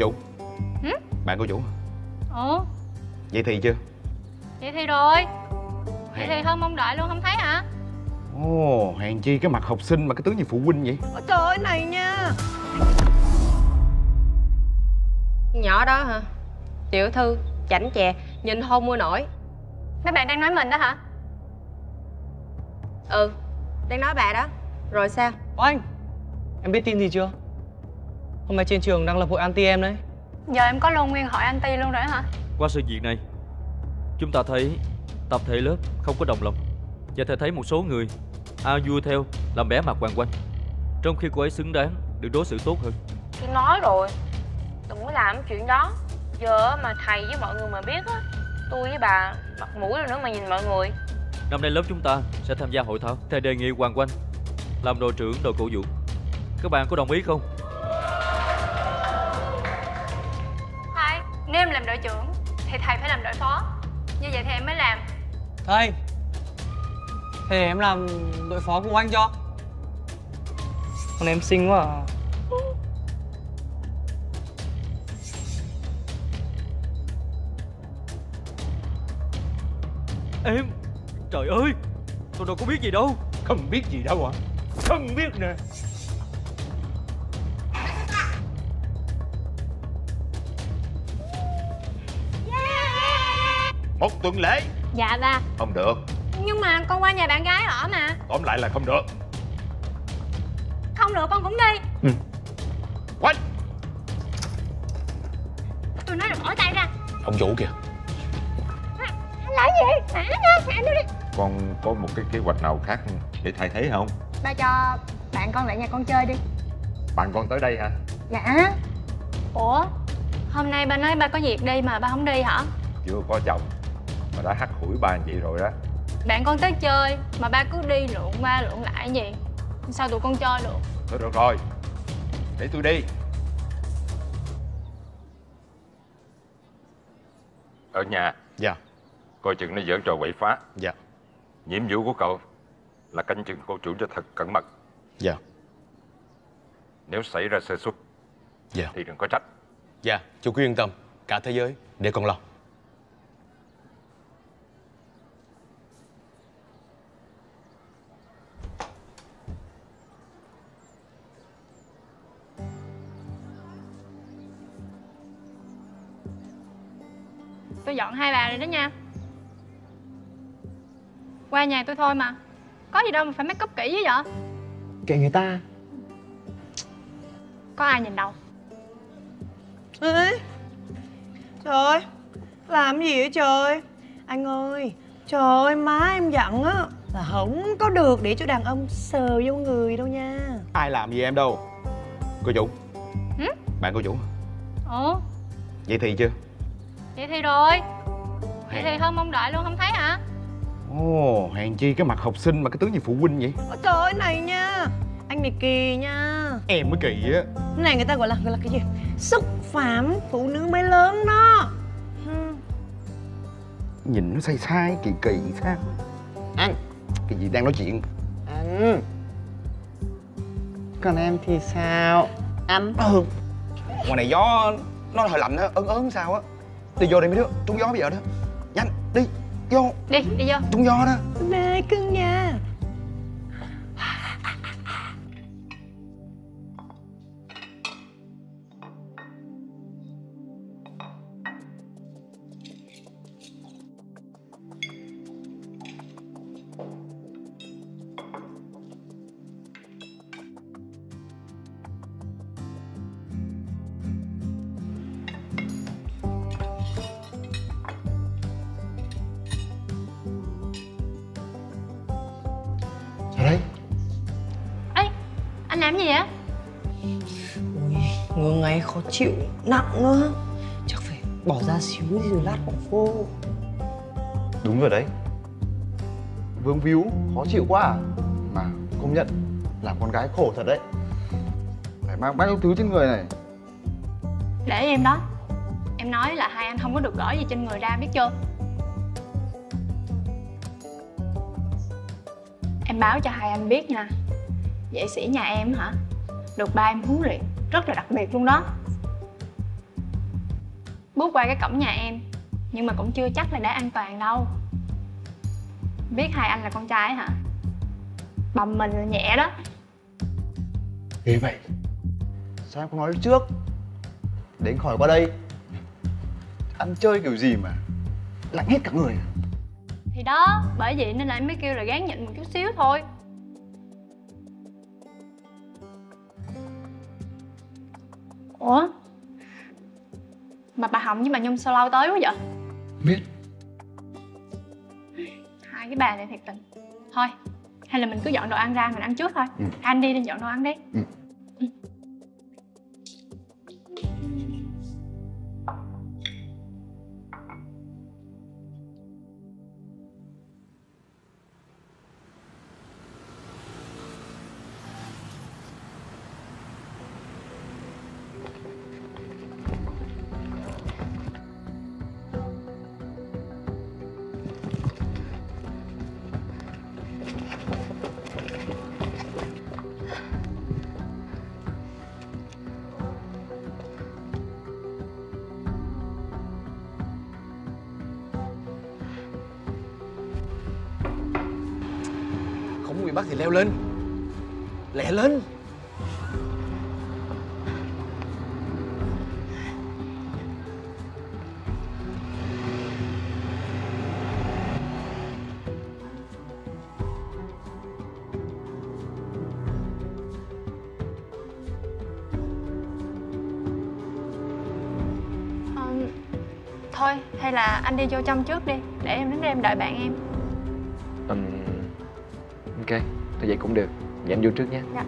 Cô Vũ. Bạn cô Vũ. Vậy thì chưa? Vậy thì rồi. Vậy thì hơn mong đợi luôn, không thấy hả? Ồ, hèn chi cái mặt học sinh mà cái tướng như phụ huynh vậy. Ôi trời ơi, này nha. Nhỏ đó hả? Tiểu thư, chảnh chè, nhìn không mua nổi. Mấy bạn đang nói mình đó hả? Ừ, đang nói bà đó. Rồi sao? Oanh, em biết tin gì chưa? Hôm nay trên trường đang lập hội anti em đấy. Giờ em có luôn nguyên hội anti luôn rồi hả? Qua sự việc này, chúng ta thấy tập thể lớp không có đồng lòng. Và thầy thấy một số người ao vui theo làm bé mặt Hoàng Oanh, trong khi cô ấy xứng đáng được đối xử tốt hơn. Tôi nói rồi, đừng có làm chuyện đó. Giờ mà thầy với mọi người mà biết á, tôi với bà mặt mũi rồi nữa mà nhìn mọi người. Năm nay lớp chúng ta sẽ tham gia hội thảo. Thầy đề nghị Hoàng Oanh làm đội trưởng đội cổ vũ. Các bạn có đồng ý không? Thầy, nếu em làm đội trưởng thì thầy phải làm đội phó. Như vậy thì em mới làm. Thầy, thế em làm đội phó cùng anh cho. Con em xinh quá à. Em, trời ơi, tôi đâu có biết gì đâu. Không biết gì đâu hả? Không biết nè. Một tuần lễ. Dạ ba. Không được. Nhưng mà con qua nhà bạn gái ở mà. Tóm lại là không được. Không được con cũng đi. Quên. Tôi nói là bỏ tay ra. Ông Vũ kìa. Anh làm gì? Thả ra, thả nó đi. Con có một cái kế hoạch nào khác để thay thế không? Ba cho bạn con lại nhà con chơi đi. Bạn con tới đây hả? Dạ. Ủa, hôm nay ba nói ba có việc đi mà ba không đi hả? Chưa có chồng mà đã hắt hủi ba vậy rồi đó. Bạn con tới chơi mà ba cứ đi lượn qua lượn lại gì, sao tụi con chơi được? Thôi được rồi, để tôi đi. Ở nhà. Dạ. Coi chừng nó giỡn trò quậy phá. Dạ. Nhiệm vụ của cậu là canh chừng cô chủ cho thật cẩn mật. Dạ. Nếu xảy ra sơ suất, dạ, thì đừng có trách. Dạ, chú cứ yên tâm, cả thế giới để con lo. Tôi dọn hai bà rồi đó nha. Qua nhà tôi thôi mà. Có gì đâu mà phải make up kỹ dữ vậy? Kệ người ta. Có ai nhìn đâu. Ê, trời ơi, làm gì vậy trời? Anh ơi, trời ơi, má em giận á, là không có được để cho đàn ông sờ vô người đâu nha. Ai làm gì em đâu. Cô Vũ. Bạn cô Vũ. Vậy thì chưa? Vậy thì rồi. Vậy thì hơn mong đợi luôn, không thấy hả? Ồ, hèn chi cái mặt học sinh mà cái tướng như phụ huynh vậy. Ôi trời ơi, này nha. Anh này kỳ nha. Em mới kỳ á. Cái này người ta gọi là cái gì? Xúc phạm phụ nữ mới lớn đó. Nhìn nó sai sai, kỳ kỳ sao. Anh, cái gì đang nói chuyện? Anh. Còn em thì sao? Anh. Ngoài này gió nó hơi lạnh á, ớn ớn sao á. Đi vô đây mấy đứa, trúng gió bây giờ đó. Nhanh, đi. Vô. Đi vô. Trúng gió đó. Mẹ cưng nha. Làm gì vậy? Ui, ngứa ngáy khó chịu, nặng á. Chắc phải bỏ ra xíu đi rồi lát bỏ khô. Đúng rồi đấy. Vương víu, khó chịu quá à. Mà công nhận, làm con gái khổ thật đấy. Phải mang bao nhiêu thứ trên người này. Để em đó. Em nói là hai anh không có được gỡ gì trên người ra, biết chưa? Em báo cho hai anh biết nha. Vệ sĩ nhà em hả? Được ba em huấn luyện rất là đặc biệt luôn đó. bước qua cái cổng nhà em. Nhưng mà cũng chưa chắc là đã an toàn đâu. Biết hai anh là con trai hả? Bầm mình là nhẹ đó. Ghê vậy. Sao em không nói trước để anh khỏi qua đây? Ăn chơi kiểu gì mà lạnh hết cả người. Thì đó, bởi vậy nên là em mới kêu là gán nhịn một chút xíu thôi. Ủa? Mà bà Hồng với bà Nhung sao lâu tới quá vậy? Biết. Hai cái bà này thiệt tình. Thôi, hay là mình cứ dọn đồ ăn ra, mình ăn trước thôi. Ừ. Anh đi dọn đồ ăn đi. Ừ. Ừ. Bắt thì leo lên, lẹ lên. Thôi hay là anh đi vô trong trước đi, để em đến đây em đợi bạn em. Ok, thôi vậy cũng được. Vậy anh vô trước nhé. Dạ.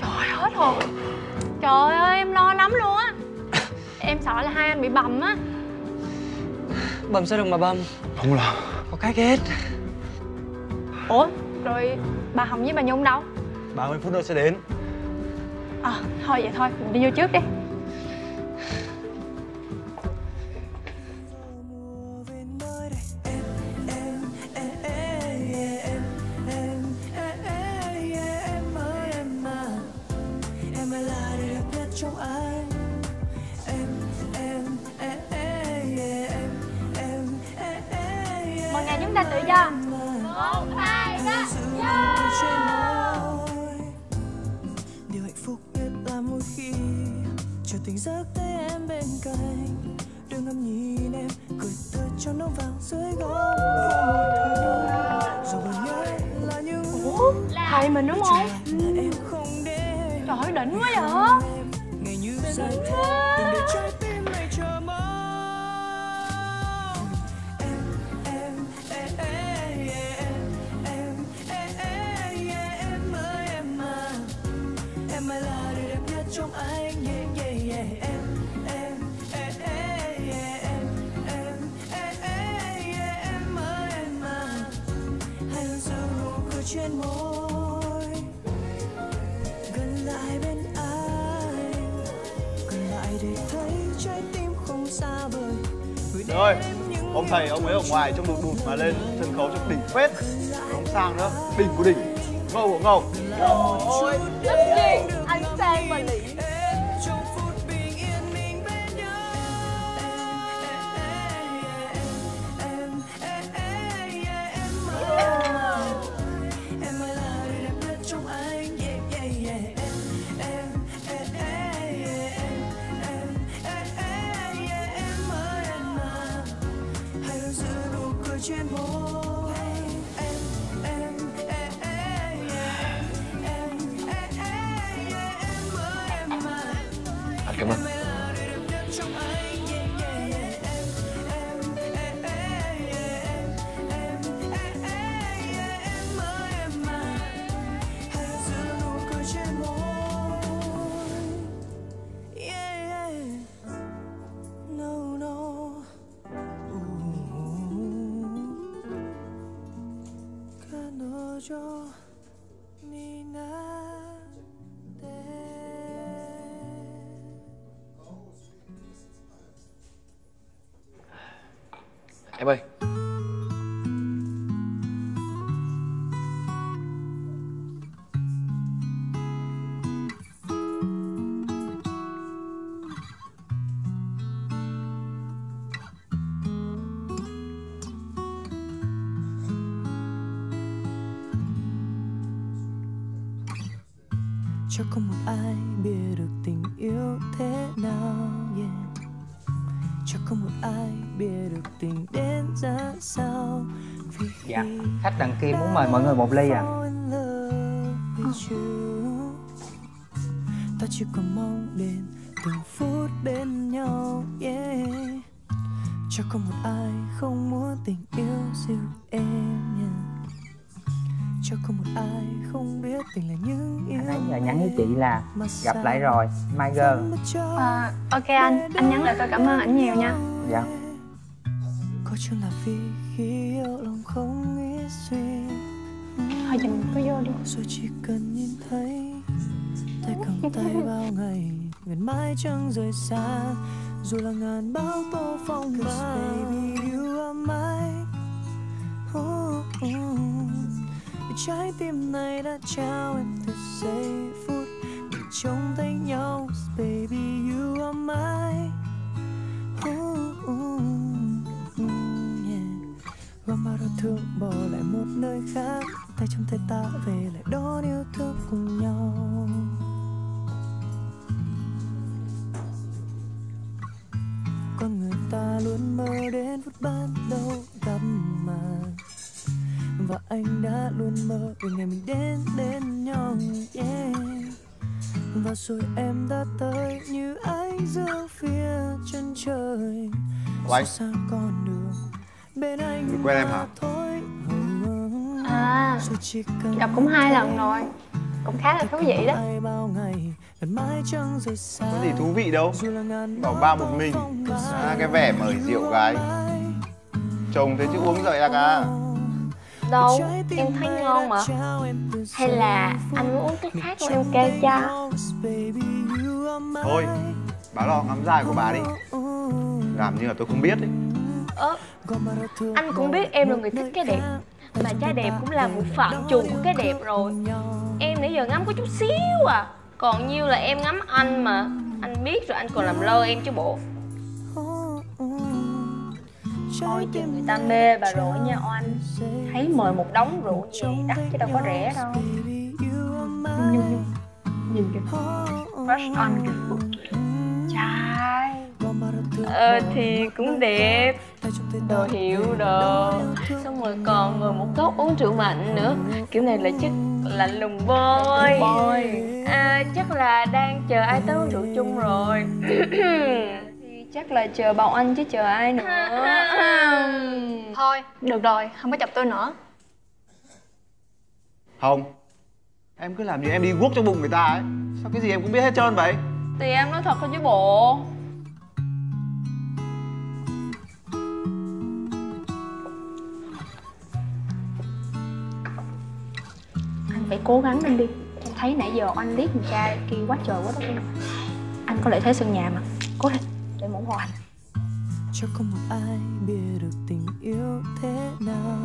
Trời hết hồn. Trời ơi, em lo lắm luôn á. Em sợ là hai anh bị bầm á. Bầm sao được mà bầm. Không lo. Có cái ghét. Ủa, rồi bà Hồng với bà Nhung đâu? 30 phút nữa sẽ đến. Thôi vậy thôi, mình đi vô trước đi. Mọi ngày chúng ta tự do. 1, 2, 3, điều hạnh phúc nhất là mỗi khi chờ tỉnh giấc thấy em bên cạnh, đừng ngắm nhìn em cười tươi cho nó vào dưới gối. Rồi nhớ là như thầy mình đúng không? Trời ơi, đỉnh quá vậy. Đỉnh quá. Trên môi gần lại bên ai, gần lại để thấy trái tim không xa vời. Rồi ông thầy ông ấy ở ngoài trông đụt đụt mà lên sân khấu trông đỉnh phết, không sang nữa, đỉnh của đỉnh, ngầu của ngầu. Ôi rất đỉnh, anh sang mà đỉnh. Cảm ơn. Em ơi, cho không một ai biết được tình yêu thế nào, yeah. Cho không một ai biết được tình đến ra sao. Vì dạ, khách đằng kia muốn mời mọi người một ly ạ. Ta chỉ còn mong đến từng phút bên nhau, yeah. Cho không một ai không muốn tình yêu riêng em, yeah. Cho không một ai không biết tình là những yêu. Anh ấy nhắn với chị là gặp lại rồi, my girl. Ok anh nhắn lại tôi cảm ơn ảnh nhiều nha. Dạ. Có chừng là vì khi yêu lòng không nghĩ suy. Thôi giờ mình cứ vô đi. Rồi chỉ cần nhìn thấy tay cầm tay bao ngày, nguyện mãi chẳng rời xa. Dù là ngàn bão tố phong ba, baby you are mine. Trái tim này đã trao em từ giây phút để trông thấy nhau, baby you are mine. Và bao đau thương bỏ lại một nơi khác, tay trong tay ta về lại đón yêu thương cùng nhau. Con người ta luôn mơ đến phút ban đầu gặp mà, và anh đã luôn mơ về ngày mình đến nhau, yeah. Và rồi em đã tới như ánh giữa phía chân trời. Sao xa con đường bên anh được quen em hả? À, gặp cũng 2 lần rồi, cũng khá là thú vị đó. Có gì thú vị đâu, bảo ba một mình, cái vẻ mời rượu gái. Chồng thế chứ uống dậy là cả. Đâu, em thấy ngon mà. Hay là anh muốn uống cái khác mà em kêu cho? Thôi, bà lo ngắm dài của bà đi, làm như là tôi không biết đấy. Anh cũng biết em là người thích cái đẹp, mà trai đẹp cũng là một phạm trù của cái đẹp rồi. Em nãy giờ ngắm có chút xíu à, còn nhiêu là em ngắm anh mà. Anh biết rồi anh còn làm lơ em chứ bộ. Ôi chừng người ta mê bà rượu nha anh. Thấy mời một đống rượu gì đắt chứ đâu có rẻ đâu. Nhung nhìn kìa, crush on kìa. Trai thì cũng đẹp, đồ hiệu đồ, xong rồi còn ngồi một cốc uống rượu mạnh nữa. Kiểu này là chắc lạnh lùng bôi. Chắc là đang chờ ai tới uống rượu chung rồi. Chắc là chờ bọn anh chứ chờ ai nữa. Thôi, được rồi, không có chọc tôi nữa. Không, em cứ làm như em đi guốc trong bụng người ta ấy. Sao cái gì em cũng biết hết trơn vậy? Thì em nói thật thôi chứ bộ. Anh phải cố gắng lên đi. Em thấy nãy giờ anh liếc con trai kia quá trời quá đất luôn. Anh có lợi thế sân nhà mà. Cố lên. Để muốn hoàn. Cho không một ai biết được tình yêu thế nào.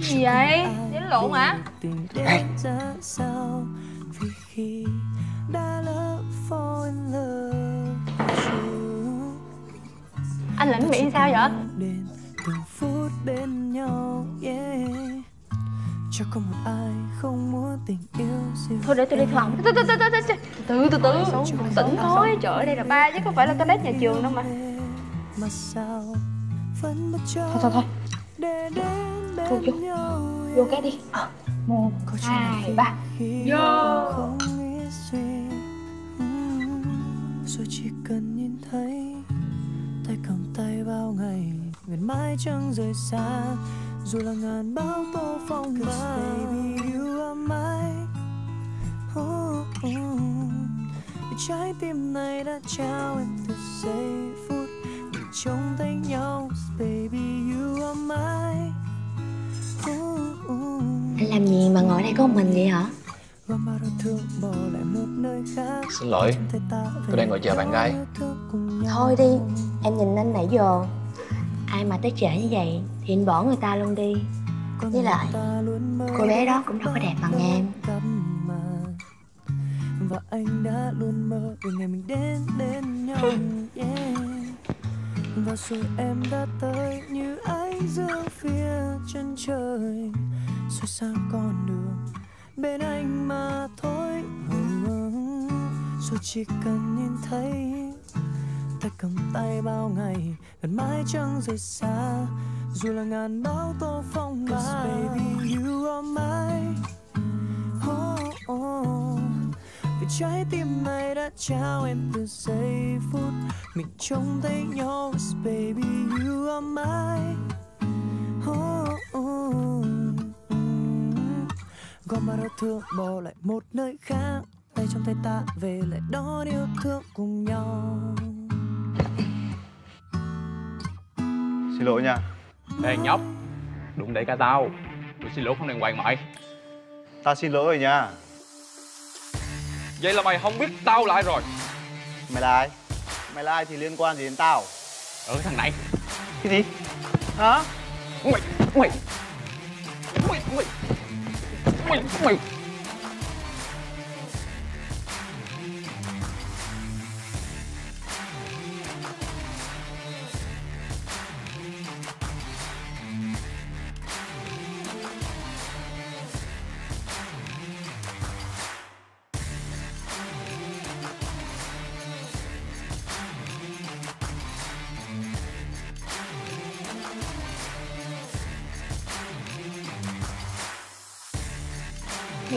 Gì vậy? Đến lộn hả? Anh lĩnh bị sao vậy? Cho không một ai không muốn tình yêu. Thôi để tôi đi phòng. Từ từ tỉnh thôi. Trời ơi đây là ba chứ không phải là toilet nhà trường đâu mà. Thôi Vô vô cái đi. 1, 2, 3. Vô. Rồi chỉ cần nhìn thấy tay cầm tay bao ngày, nguyện mãi chẳng rời xa. Dù là ngàn bão tố phong ba, baby you are mine. Trái tim này đã trao em từ giây phút để trông thấy nhau, baby you are mine. Anh làm gì mà ngồi đây có một mình vậy hả? Xin lỗi, tôi đang ngồi chờ bạn gái. Thôi đi, em nhìn anh nãy giờ. Ai mà tới trễ như vậy thì anh bỏ người ta luôn đi. Với lại cô bé đó cũng đâu có đẹp bằng em. Và anh đã luôn mơ về ngày mình đến nhau, yeah. Và rồi em đã tới như ánh giữa phía chân trời. Rồi sang con đường bên anh mà thôi. rồi chỉ cần nhìn thấy ta cầm tay bao ngày gần mãi chẳng rời xa dù là ngàn bão tố phong ba. 'Cause baby you are mine, oh, oh. Vì trái tim này đã trao em từ giây phút mình trông thấy nhau. 'Cause baby you are mine, oh, oh. Gom mà đau thương bỏ lại một nơi khác, tay trong tay ta về lại đón yêu thương cùng nhau. Xin lỗi nha. Ê nhóc, đụng đẩy cả tao. Tôi xin lỗi không đàng hoàng mày. Tao xin lỗi rồi nha. Vậy là mày không biết tao là ai rồi. Mày là ai? Mày là ai thì liên quan gì đến tao? Ở thằng này. Cái gì? Hả? Mày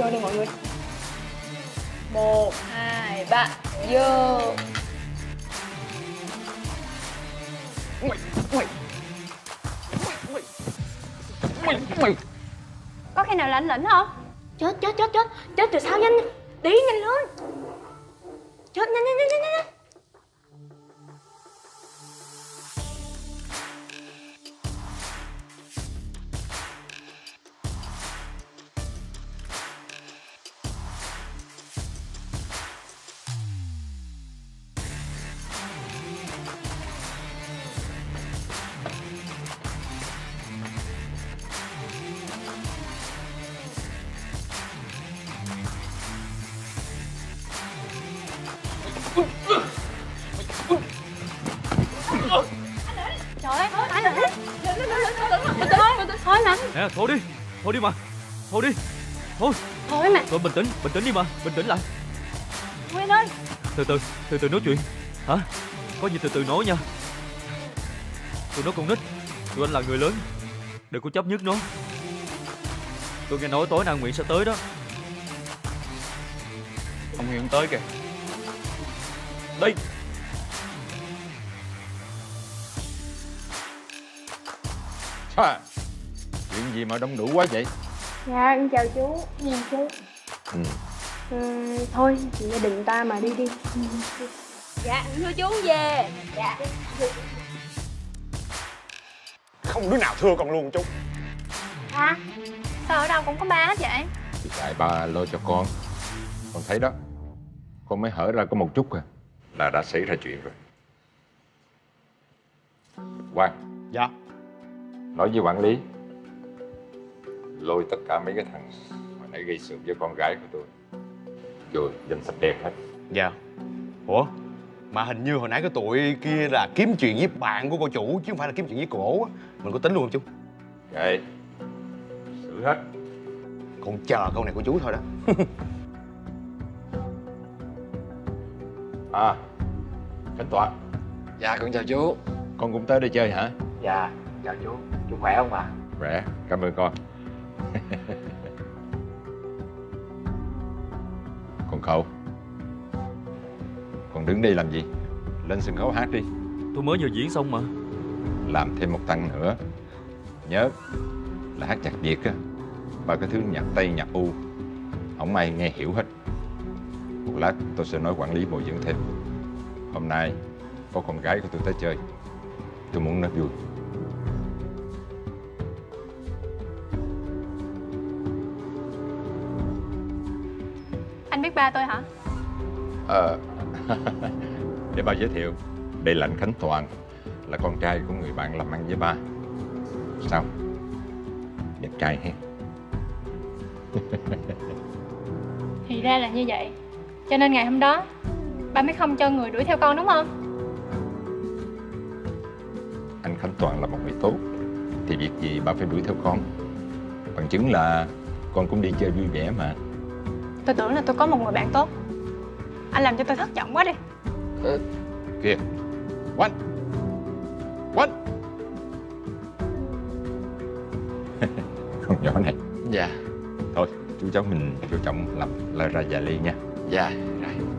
vô đi mọi người. 1, 2, 3, vô. Có khi nào là anh lĩnh không? Chết rồi, sao nhanh đi, nhanh luôn. Chết, nhanh. Thôi đi mà. Thôi bình tĩnh đi mà, bình tĩnh lại. Nguyên ơi. Từ từ nói chuyện. Hả? Có gì từ từ nói nha. Tụi nó con nít, tụi anh là người lớn, đừng có chấp nhất nó. Tôi nghe nói tối nay Nguyễn sẽ tới đó. Ông Nguyễn tới kìa. Đi. Trời, chuyện gì mà đông đủ quá vậy? Dạ, em chào chú. Dạ, chú. Thôi, gia đình ta mà đi đi. Dạ, thưa chú về. Dạ. Không đứa nào thưa con luôn chú. Hả? Sao ở đâu cũng có ba hết vậy? Thì tại ba lo cho con thấy đó. Con mới hở ra có một chút à, là đã xảy ra chuyện rồi. Quang. Dạ. Nói với quản lý lôi tất cả mấy cái thằng hồi nãy gây sự với con gái của tôi vô danh sách đen hết. Dạ. Ủa? Mà hình như hồi nãy cái tụi kia là kiếm chuyện với bạn của cô chủ chứ không phải là kiếm chuyện với cổ á. Mình có tính luôn không chú? Kệ, xử hết. Còn chờ câu này của chú thôi đó. À, Khánh Toàn. Dạ, con chào chú. Con cũng tới đây chơi hả? Dạ, chào chú. Chú khỏe không ạ? Khỏe, cảm ơn con. Còn cậu, còn đứng đây làm gì? Lên sân khấu hát đi. Tôi mới vừa diễn xong mà. Làm thêm một tăng nữa. Nhớ là hát nhạc Việt á, và cái thứ nhạc Tây, nhạc U không ai nghe hiểu hết. Một lát tôi sẽ nói quản lý bồi dưỡng thêm. Hôm nay có con gái của tôi tới chơi, tôi muốn nó vui. Ba tôi hả? Để ba giới thiệu. Đây là anh Khánh Toàn, là con trai của người bạn làm ăn với ba. Sao? Đẹp trai ha. Thì ra là như vậy. Cho nên ngày hôm đó ba mới không cho người đuổi theo con đúng không? Anh Khánh Toàn là một người tốt, thì việc gì ba phải đuổi theo con. Bằng chứng là con cũng đi chơi vui vẻ mà. Tôi tưởng là tôi có một người bạn tốt. Anh làm cho tôi thất vọng quá đi. Kìa Oanh, Oanh. Con nhỏ này. Dạ. Thôi chú cháu mình chú trọng làm lời ra dạ ly nha. Dạ rồi.